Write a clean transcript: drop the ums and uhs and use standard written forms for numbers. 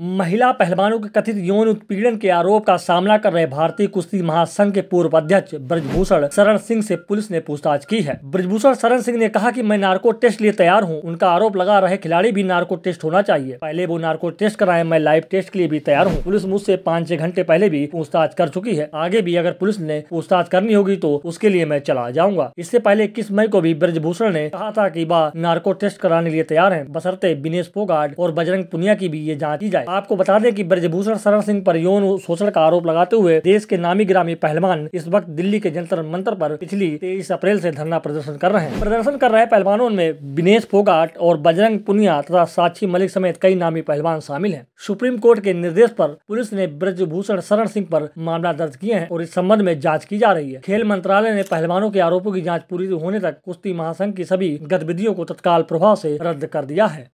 महिला पहलवानों के कथित यौन उत्पीड़न के आरोप का सामना कर रहे भारतीय कुश्ती महासंघ के पूर्व अध्यक्ष बृजभूषण शरण सिंह से पुलिस ने पूछताछ की है। बृजभूषण शरण सिंह ने कहा कि मैं नार्को टेस्ट लिए तैयार हूं। उनका आरोप लगा रहे खिलाड़ी भी नार्को टेस्ट होना चाहिए, पहले वो नार्को टेस्ट कराए, मैं लाइव टेस्ट के लिए भी तैयार हूँ। पुलिस मुझसे 5-6 घंटे पहले भी पूछताछ कर चुकी है, आगे भी अगर पुलिस ने पूछताछ करनी होगी तो उसके लिए मैं चला जाऊँगा। इससे पहले 21 मई को भी बृजभूषण ने कहा था कि वह नार्को टेस्ट कराने के लिए तैयार है, बशर्ते विनेश फोगाट और बजरंग पुनिया की भी ये जाँच की जाए। आपको बता दें कि बृजभूषण शरण सिंह पर यौन शोषण का आरोप लगाते हुए देश के नामी गिरामी पहलवान इस वक्त दिल्ली के जंतर मंतर पर पिछली 23 अप्रैल से धरना प्रदर्शन कर रहे हैं। प्रदर्शन कर रहे पहलवानों में विनेश फोगाट और बजरंग पुनिया तथा साक्षी मलिक समेत कई नामी पहलवान शामिल हैं। सुप्रीम कोर्ट के निर्देश पर पुलिस ने बृजभूषण शरण सिंह पर मामला दर्ज किया है और इस संबंध में जाँच की जा रही है। खेल मंत्रालय ने पहलवानों के आरोपों की जाँच पूरी होने तक कुश्ती महासंघ की सभी गतिविधियों को तत्काल प्रभाव से रद्द कर दिया है।